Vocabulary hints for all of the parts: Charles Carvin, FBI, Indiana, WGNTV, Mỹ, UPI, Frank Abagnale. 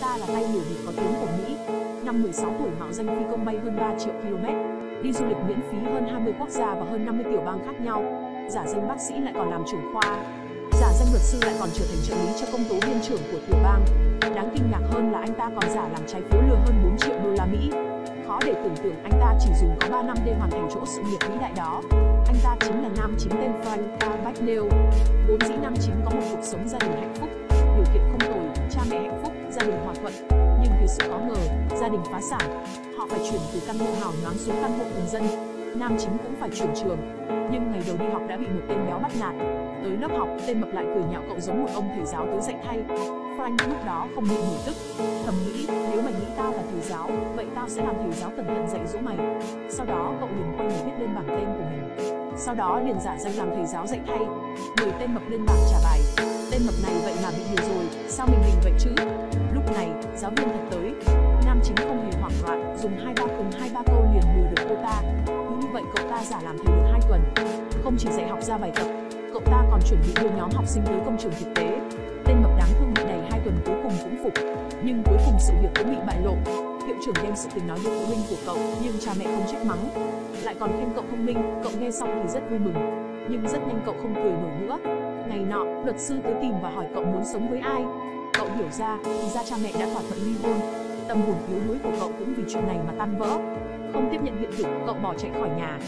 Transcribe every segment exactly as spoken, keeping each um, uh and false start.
ta là tay lửa địch có tiếng của Mỹ. Năm mười sáu tuổi, mạo danh phi công bay hơn ba triệu ki lô mét, đi du lịch miễn phí hơn hai mươi quốc gia và hơn năm mươi tiểu bang khác nhau. Giả danh bác sĩ lại còn làm trưởng khoa, giả danh luật sư lại còn trở thành trợ lý cho công tố viên trưởng của tiểu bang. Đáng kinh ngạc hơn là anh ta còn giả làm trái phiếu lừa hơn bốn triệu đô la Mỹ. Khó để tưởng tượng anh ta chỉ dùng có ba năm để hoàn thành chỗ sự nghiệp vĩ đại đó. Anh ta chính là nam chính tên Frank Abagnale. Vốn dĩ nam chính có một cuộc sống gia đình hạnh phúc, điều kiện không tồi, cha mẹ hạnh phúc, gia đình hòa thuận. Nhưng vì sự khó ngờ, gia đình phá sản, họ phải chuyển từ căn hộ hào nhoáng xuống căn hộ bình dân. Nam chính cũng phải chuyển trường, nhưng ngày đầu đi học đã bị một tên béo bắt nạt. Tới lớp học, tên mập lại cười nhạo cậu giống một ông thầy giáo tới dạy thay. Frank lúc đó không bị nổi tức, thầm nghĩ nếu mày nghĩ tao là thầy giáo, vậy tao sẽ làm thầy giáo cẩn thận dạy dỗ mày. Sau đó cậu liền quay người viết lên bảng tên của mình, sau đó liền giả danh làm thầy giáo dạy thay. Người tên mập lên bảng trả bài, tên mập này vậy mà bị hiểu rồi, sao mình mình vậy chứ? Lúc này giáo viên thật tới, nam chính không hề hoảng loạn, dùng hai ba cùng hai ba câu liền lừa được cô ta. Như vậy cậu ta giả làm thầy được hai tuần, không chỉ dạy học ra bài tập, cậu ta còn chuẩn bị đưa nhóm học sinh tới công trường thực tế. Tên mập đáng thương bị đày hai tuần cuối cùng cũng phục, nhưng cuối cùng sự việc cũng bị bại lộ. Hiệu trưởng đem sự tình nói với phụ huynh của cậu, nhưng cha mẹ không trách mắng, lại còn khen cậu thông minh. Cậu nghe xong thì rất vui mừng, nhưng rất nhanh cậu không cười nổi nữa. Ngày nọ, luật sư tới tìm và hỏi cậu muốn sống với ai. Cậu hiểu ra, thì ra cha mẹ đã thỏa thuận ly hôn. Tâm hồn yếu đuối của cậu cũng vì chuyện này mà tan vỡ. Không tiếp nhận hiện thực, cậu bỏ chạy khỏi nhà.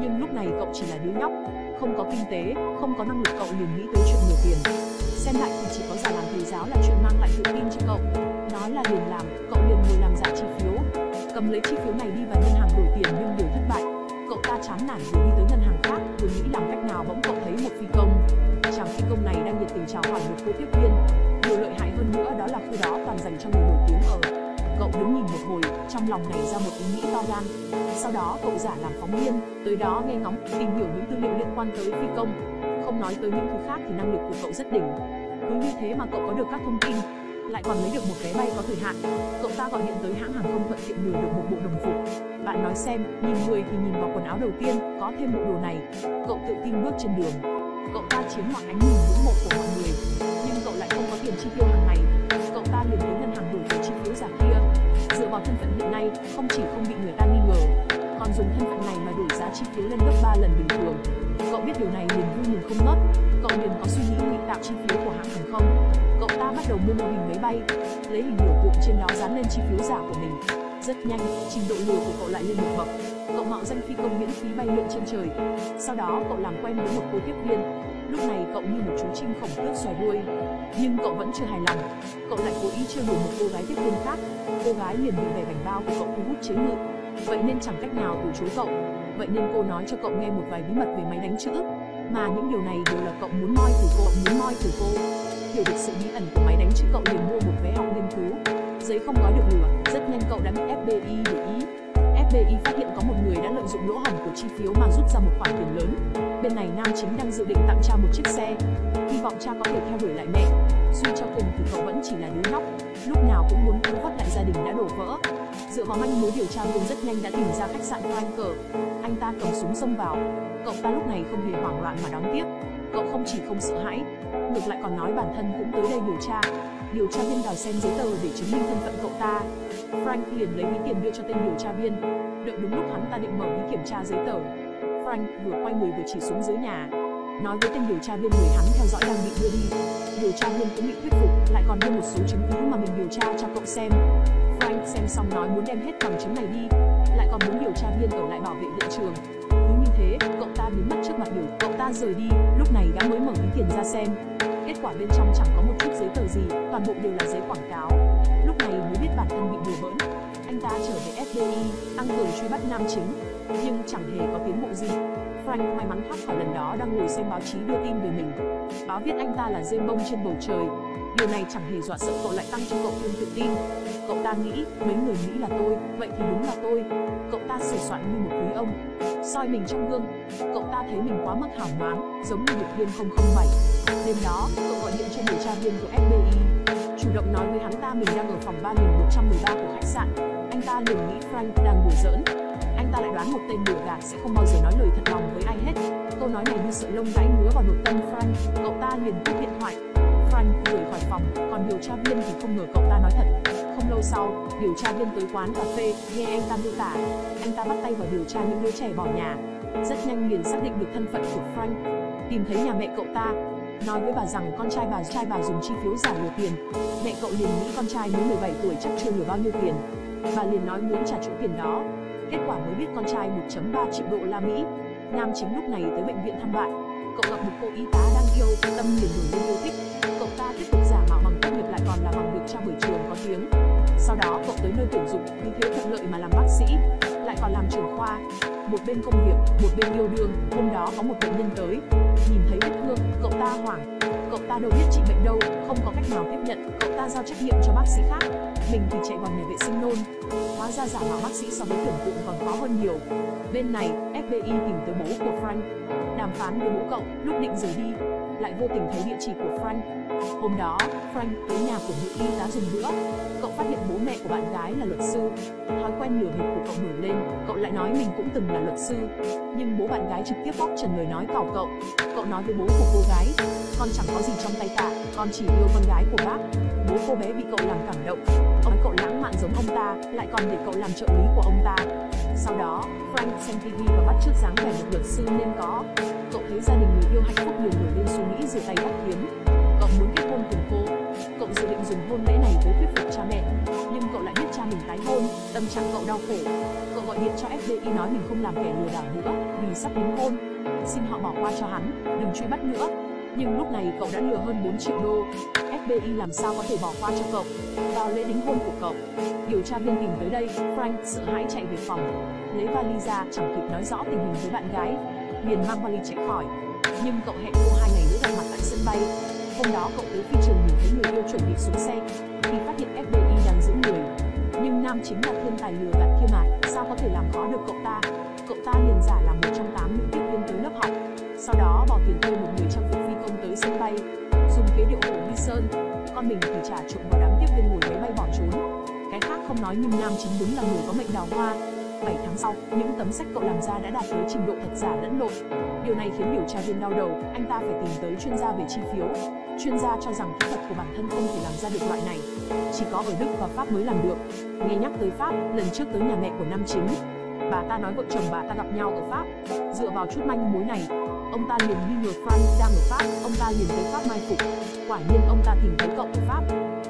Nhưng lúc này cậu chỉ là đứa nhóc, không có kinh tế, không có năng lực. Cậu liền nghĩ tới chuyện lừa tiền. Xem lại thì chỉ có giả làm thầy giáo là chuyện mang lại tự tin cho cậu. Nói là liền làm, cậu liền ngồi làm giả chi phiếu, cầm lấy chi phiếu này đi vào ngân hàng đổi tiền, nhưng đều thất bại. Cậu ta chán nản rồi đi tới ngân hàng khác, rồi nghĩ làm cách nào. Bỗng cậu thấy một phi công. Chàng phi công này đang nhiệt tình chào hỏi một cô tiếp viên. Điều lợi hại hơn nữa đó là khu đó toàn dành cho người nổi tiếng ở. Cậu đứng nhìn một hồi, trong lòng nảy ra một ý nghĩ to gan. Sau đó cậu giả làm phóng viên, tới đó nghe ngóng, tìm hiểu những tư liệu liên quan tới phi công. Không nói tới những thứ khác thì năng lực của cậu rất đỉnh. Cứ như thế mà cậu có được các thông tin, lại còn lấy được một vé bay có thời hạn. Cậu ta gọi điện tới hãng hàng không thuận tiện lừa được một bộ đồng phục. Bạn nói xem, nhìn người thì nhìn vào quần áo đầu tiên, có thêm bộ đồ này. Cậu tự tin bước trên đường, cậu ta chiếm mọi ánh nhìn ngưỡng mộ của mọi người. Nhưng cậu lại không có tiền chi tiêu hàng ngày. Cậu ta liền đến ngân hàng đổi cái chi phiếu giả kia. Dựa vào thân phận hiện nay, không chỉ không bị người ta nghi ngờ, còn dùng thân phận này mà đổi giá chi phiếu lên gấp ba lần bình thường. Cậu biết điều này liền vui mừng không ngớt. Cậu liền có suy nghĩ ngụy tạo chi phiếu của hãng hàng không. Cậu ta bắt đầu mua mô hình máy bay, lấy hình biểu tượng trên đó dán lên chi phiếu giả của mình. Rất nhanh, trình độ lừa của cậu lại lên một bậc. Cậu mạo danh phi công miễn phí bay lượn trên trời. Sau đó cậu làm quen với một cô tiếp viên. Lúc này cậu như một chú chim khổng tước xoài đuôi, nhưng cậu vẫn chưa hài lòng. Cậu lại cố ý trêu đùa một cô gái tiếp viên khác. Cô gái liền bị vẻ bảnh bao của cậu thu hút chế ngự. Vậy nên chẳng cách nào từ chối cậu. Vậy nên cô nói cho cậu nghe một vài bí mật về máy đánh chữ, mà những điều này đều là cậu muốn moi từ cô, muốn moi từ cô. Hiểu được sự bí ẩn của máy đánh chữ, cậu liền mua một vé học nghiên cứu. Giấy không gói được lửa, rất nhanh cậu đã bị F B I để ý. F B I phát hiện có một người đã lợi dụng lỗ hổng của chi phiếu mà rút ra một khoản tiền lớn. Bên này nam chính đang dự định tặng cha một chiếc xe, hy vọng cha có thể theo đuổi lại mẹ. Suy cho cùng thì cậu vẫn chỉ là đứa nhóc, lúc nào cũng muốn cứu vớt lại gia đình đã đổ vỡ. Dựa vào manh mối điều tra viên rất nhanh đã tìm ra khách sạn Frank. Anh ta cầm súng xông vào, cậu ta lúc này không hề hoảng loạn mà đón tiếp. Cậu không chỉ không sợ hãi, ngược lại còn nói bản thân cũng tới đây điều tra. Điều tra viên đòi xem giấy tờ để chứng minh thân phận cậu ta. Frank liền lấy ví tiền đưa cho tên điều tra viên. Đợi đúng lúc hắn ta định mở ví kiểm tra giấy tờ, Frank vừa quay người vừa chỉ xuống dưới nhà, nói với tên điều tra viên người hắn theo dõi đang bị đưa đi. Điều tra viên cũng bị thuyết phục, lại còn đưa một số chứng cứ mà mình điều tra cho cậu xem. Frank xem xong nói muốn đem hết bằng chứng này đi, lại còn muốn điều tra viên ở lại bảo vệ hiện trường. Cứ như thế, cậu ta biến mất trước mặt điều. Cậu ta rời đi, lúc này gã mới mở ví tiền ra xem. Kết quả bên trong chẳng có một chút giấy tờ gì, toàn bộ đều là giấy quảng cáo. Lúc này mới biết bản thân bị đùa bỡn. Anh ta trở về F B I, tăng cường truy bắt nam chính, nhưng chẳng hề có tiến bộ gì. Frank may mắn thoát khỏi lần đó đang ngồi xem báo chí đưa tin về mình. Báo viết anh ta là rêu bông trên bầu trời. Điều này chẳng hề dọa sợ cậu, lại tăng cho cậu thêm tự tin. Cậu ta nghĩ, mấy người nghĩ là tôi, vậy thì đúng là tôi. Cậu ta sửa soạn như một quý ông, soi mình trong gương. Cậu ta thấy mình quá mức hào nhoáng, giống như điệp viên không không bảy. Đêm đó, cậu gọi điện cho điều tra viên của F B I, chủ động nói với hắn ta mình đang ở phòng ba nghìn một trăm mười ba của khách sạn. Anh ta liền nghĩ Frank đang đùa giỡn. Anh ta lại đoán một tên lừa gạt sẽ không bao giờ nói lời thật lòng với ai hết. Câu nói này như sợi lông gáy ngứa vào nội tâm Frank. Cậu ta liền cúp điện thoại. Frank rời khỏi phòng, còn điều tra viên thì không ngờ cậu ta nói thật. Không lâu sau, điều tra viên tới quán cà phê, nghe anh ta miêu tả. Anh ta bắt tay vào điều tra những đứa trẻ bỏ nhà. Rất nhanh liền xác định được thân phận của Frank. Tìm thấy nhà mẹ cậu ta, nói với bà rằng con trai bà trai bà dùng chi phiếu giả lừa tiền. Mẹ cậu liền nghĩ con trai mới mười bảy tuổi chắc chưa lừa bao nhiêu tiền. Bà liền nói muốn trả chỗ tiền đó. Kết quả mới biết con trai một phẩy ba triệu đô la Mỹ. Nam chính lúc này tới bệnh viện thăm bạn. Cậu gặp một cô y tá đang yêu, tâm liền nổi lên yêu thích. Cậu ta tiếp tục giả mạo bằng tốt nghiệp lại còn là bằng được trao bởi trường có tiếng. Sau đó cậu tới nơi tuyển dụng, vì thế thuận lợi mà làm bác sĩ, lại còn làm trưởng khoa. Một bên công việc, một bên yêu đương. Hôm đó có một bệnh nhân tới, nhìn thấy vết thương, cậu ta hoảng. Cậu ta đâu biết trị bệnh đâu, không có cách nào tiếp nhận. Cậu ta giao trách nhiệm cho bác sĩ khác, mình thì chạy vào nhà vệ sinh nôn. Hóa ra giả mạo bác sĩ so với tưởng tượng còn khó hơn nhiều. Bên này, ép bê i tìm tới bố của Frank, đàm phán với bố cậu. Lúc định rời đi, lại vô tình thấy địa chỉ của Frank. Hôm đó, Frank tới nhà của nữ y tá dùng bữa. Cậu phát hiện bố mẹ của bạn gái là luật sư. Thói quen lừa bịp của cậu nổi lên. Cậu lại nói mình cũng từng là luật sư. Nhưng bố bạn gái trực tiếp bóc trần lời nói càu cậu. Cậu nói với bố của cô gái, con chẳng có gì trong tay cả, con chỉ yêu con gái của bác. Bố cô bé bị cậu làm cảm động. Ông cậu lãng mạn giống ông ta, lại còn để cậu làm trợ lý của ông ta. Sau đó, Frank xem ti vi và bắt chước dáng vẻ một luật sư nên có. Cậu thấy gia đình người yêu hạnh phúc liền nổi lên suy nghĩ rửa tay bắt kiếm. Cậu muốn kết hôn cùng cô. Cậu dự định dùng hôn lễ này tới thuyết phục cha mẹ. Nhưng cậu lại biết cha mình tái hôn, tâm trạng cậu đau khổ. Cậu gọi điện cho ép bê i nói mình không làm kẻ lừa đảo nữa vì sắp đính hôn, xin họ bỏ qua cho hắn, đừng truy bắt nữa. Nhưng lúc này cậu đã lừa hơn bốn triệu đô. ép bê i làm sao có thể bỏ qua cho cậu. Vào lễ đính hôn của cậu, điều tra viên tìm tới đây. Frank sợ hãi chạy về phòng, lấy vali ra, chẳng kịp nói rõ tình hình với bạn gái, liền mang vali chạy khỏi. Nhưng cậu hẹn cô hai ngày nữa gặp mặt tại sân bay. Hôm đó cậu tới phi trường nhìn thấy người yêu chuẩn bị xuống xe, thì phát hiện ép bê i đang giữ người. Nhưng nam chính là thiên tài lừa gạt kia mà, sao có thể làm khó được cậu ta. Cậu ta liền giả làm một trong tám nữ tiếp viên tới lớp học. Sau đó bỏ tiền thuê một người trang phục phi công tới sân bay, dùng kế điệu của Huy Sơn, con mình thì trả trộn vào đám tiếp viên ngồi máy bay bỏ trốn. Cái khác không nói nhưng nam chính đúng là người có mệnh đào hoa. Bảy tháng sau, những tấm sách cậu làm ra đã đạt tới trình độ thật giả lẫn lộn. Điều này khiến điều tra viên đau đầu, anh ta phải tìm tới chuyên gia về chi phiếu. Chuyên gia cho rằng kỹ thuật của bản thân không thể làm ra được loại này, chỉ có ở Đức và Pháp mới làm được. Nghe nhắc tới Pháp, lần trước tới nhà mẹ của nam chính, bà ta nói vợ chồng bà ta gặp nhau ở Pháp. Dựa vào chút manh mối này, ông ta liền nghi ngờ Frank đang ở Pháp. Ông ta liền tới Pháp mai phục. Quả nhiên ông ta tìm thấy cậu ở Pháp.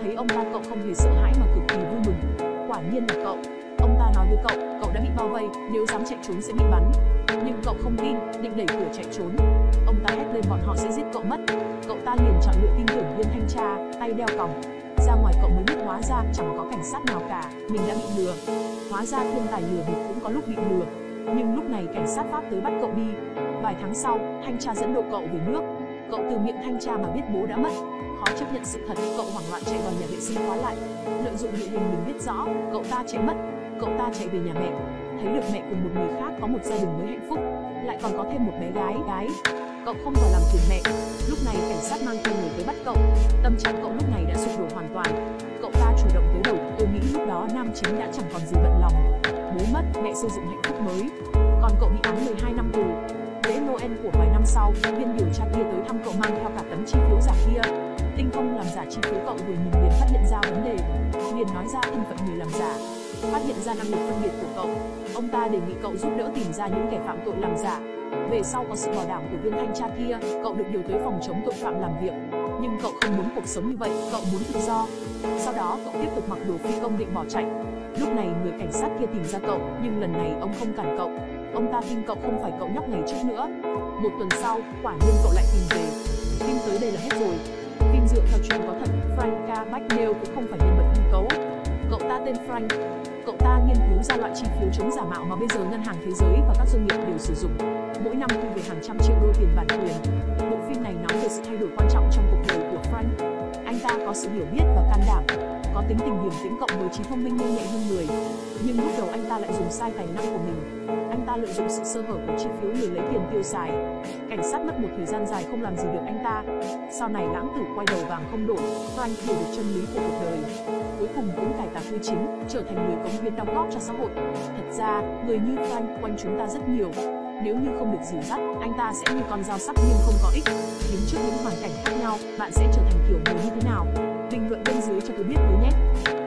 Thấy ông ta, cậu không hề sợ hãi mà cực kỳ vui mừng. Quả nhiên là cậu. Ông ta nói với cậu, cậu đã bị bao vây, nếu dám chạy trốn sẽ bị bắn. Nhưng cậu không tin, định đẩy cửa chạy trốn. Ông ta hét lên bọn họ sẽ giết cậu mất. Cậu ta liền chọn lựa tin tưởng viên thanh tra, tay đeo còng. Ra ngoài cậu mới biết hóa ra chẳng có cảnh sát nào cả, mình đã bị lừa. Hóa ra thiên tài lừa bịp cũng có lúc bị lừa. Nhưng lúc này cảnh sát Pháp tới bắt cậu đi. Vài tháng sau, thanh tra dẫn độ cậu về nước. Cậu từ miệng thanh tra mà biết bố đã mất. Khó chấp nhận sự thật, cậu hoảng loạn chạy vào nhà vệ sinh khóa lại. Lợi dụng địa hình mình biết rõ, cậu ta chạy mất. Cậu ta chạy về nhà mẹ, thấy được mẹ cùng một người khác có một gia đình mới hạnh phúc, lại còn có thêm một bé gái. Gái, cậu không vào làm phiền mẹ. Lúc này cảnh sát mang theo người tới bắt cậu. Tâm trạng cậu lúc này đã sụp đổ hoàn toàn. Cậu ta chủ động tới đầu, tôi nghĩ lúc đó nam chính đã chẳng còn gì bận lòng. Bố mất, mẹ xây dựng hạnh phúc mới. Còn cậu bị án mười hai năm tù. Lễ Noel của vài năm sau, viên điều tra kia tới thăm cậu mang theo cả tấm chi phiếu giả kia. Tinh thông làm giả chi phiếu cậu vừa nhìn liền phát hiện ra vấn đề, liền nói ra thân phận người làm giả. Phát hiện ra năng lực phân biệt của cậu, ông ta đề nghị cậu giúp đỡ tìm ra những kẻ phạm tội làm giả. Về sau có sự bảo đảm của viên thanh tra kia, cậu được điều tới phòng chống tội phạm làm việc. Nhưng cậu không muốn cuộc sống như vậy, cậu muốn tự do. Sau đó cậu tiếp tục mặc đồ phi công định bỏ chạy. Lúc này người cảnh sát kia tìm ra cậu, nhưng lần này ông không cản cậu. Ông ta tin cậu không phải cậu nhóc ngày trước nữa. Một tuần sau, quả nhiên cậu lại tìm về. Phim tới đây là hết rồi. Phim dựa theo chuyện có thật, Frank Abagnale cũng không phải nhân vật hư cấu. Cậu ta tên Frank. Cậu ta nghiên cứu ra loại chi phiếu chống giả mạo mà bây giờ ngân hàng thế giới và các doanh nghiệp đều sử dụng. Mỗi năm thu về hàng trăm triệu đô tiền bản quyền. Bộ phim này nói về sự thay đổi quan trọng trong cuộc đời của Frank. Anh ta có sự hiểu biết và can đảm, có tính tình điềm tĩnh cộng với trí thông minh nhanh nhạy hơn người. Nhưng lúc đầu anh ta lại dùng sai tài năng của mình. Anh ta lợi dụng sự sơ hở của chi phiếu lừa lấy tiền tiêu xài. Cảnh sát mất một thời gian dài không làm gì được anh ta. Sau này lãng tử quay đầu vàng không đổi, Frank hiểu được chân lý của cuộc đời. Cuối cùng cũng cải tà quy chính, trở thành người cống hiến đóng góp cho xã hội. Thật ra, người như Frank quanh chúng ta rất nhiều. Nếu như không được dìu dắt, anh ta sẽ như con dao sắc nhưng không có ích. Đứng trước những hoàn cảnh khác nhau, bạn sẽ trở thành kiểu người như thế nào? Bình luận bên dưới cho tôi biết với nhé.